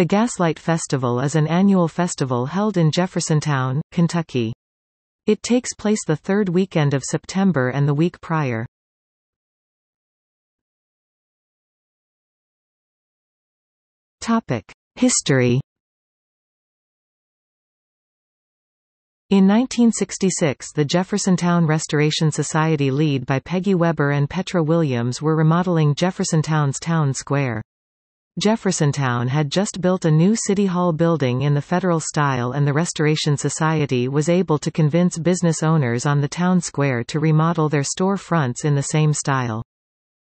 The Gaslight Festival is an annual festival held in Jeffersontown, Kentucky. It takes place the third weekend of September and the week prior. History. In 1966, the Jeffersontown Restoration Society, led by Peggy Weber and Petra Williams, were remodeling Jeffersontown's town square. Jeffersontown had just built a new City Hall building in the federal style, and the Restoration Society was able to convince business owners on the town square to remodel their store fronts in the same style.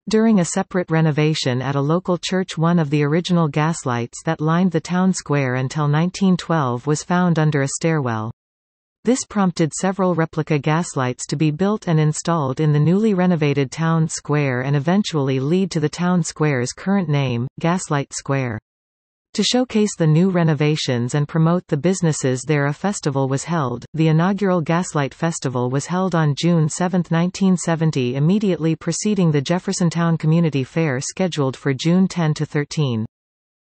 During a separate renovation at a local church, one of the original gaslights that lined the town square until 1912 was found under a stairwell. This prompted several replica gaslights to be built and installed in the newly renovated town square and eventually lead to the town square's current name, Gaslight Square. To showcase the new renovations and promote the businesses there, a festival was held. The inaugural Gaslight Festival was held on June 7, 1970, immediately preceding the Jeffersontown Community Fair, scheduled for June 10–13.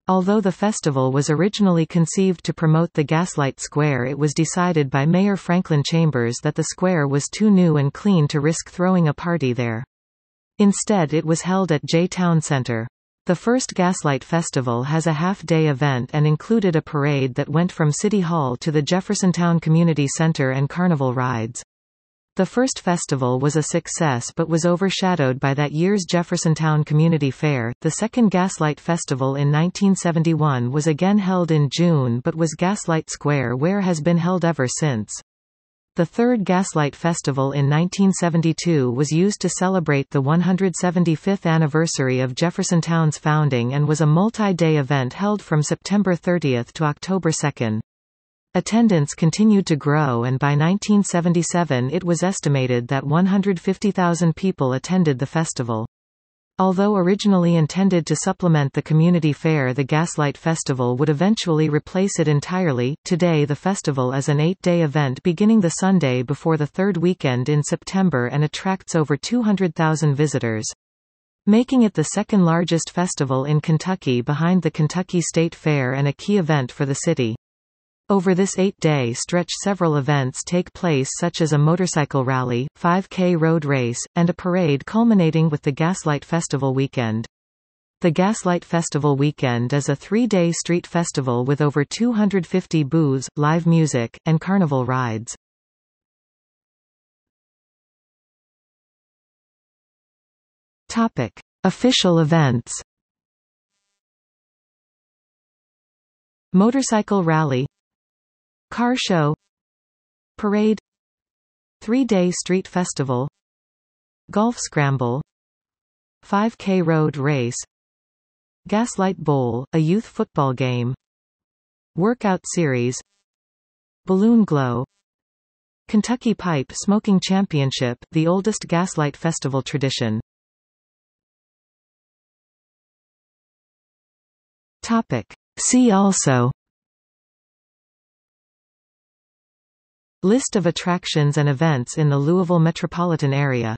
Although the festival was originally conceived to promote the Gaslight Square, it was decided by Mayor Franklin Chambers that the square was too new and clean to risk throwing a party there. Instead, it was held at J-Town Center. The first Gaslight Festival has a half-day event and included a parade that went from City Hall to the Jeffersontown Community Center and carnival rides. The first festival was a success but was overshadowed by that year's Jeffersontown Community Fair. The second Gaslight Festival in 1971 was again held in June but was Gaslight Square, where has been held ever since. The third Gaslight Festival in 1972 was used to celebrate the 175th anniversary of Jeffersontown's founding and was a multi-day event held from September 30 to October 2. Attendance continued to grow, and by 1977 it was estimated that 150,000 people attended the festival. Although originally intended to supplement the community fair, the Gaslight Festival would eventually replace it entirely. Today the festival is an 8-day event beginning the Sunday before the third weekend in September and attracts over 200,000 visitors, making it the second largest festival in Kentucky behind the Kentucky State Fair and a key event for the city. Over this 8-day stretch, several events take place, such as a motorcycle rally, 5K road race, and a parade, culminating with the Gaslight Festival weekend. The Gaslight Festival weekend is a 3-day street festival with over 250 booths, live music, and carnival rides. Topic: Official events. Motorcycle rally, car show, parade, 3-day street festival, golf scramble, 5K road race, Gaslight Bowl, a youth football game, workout series, balloon glow, Kentucky Pipe Smoking Championship, the oldest Gaslight Festival tradition. Topic: See also: List of attractions and events in the Louisville Metropolitan Area.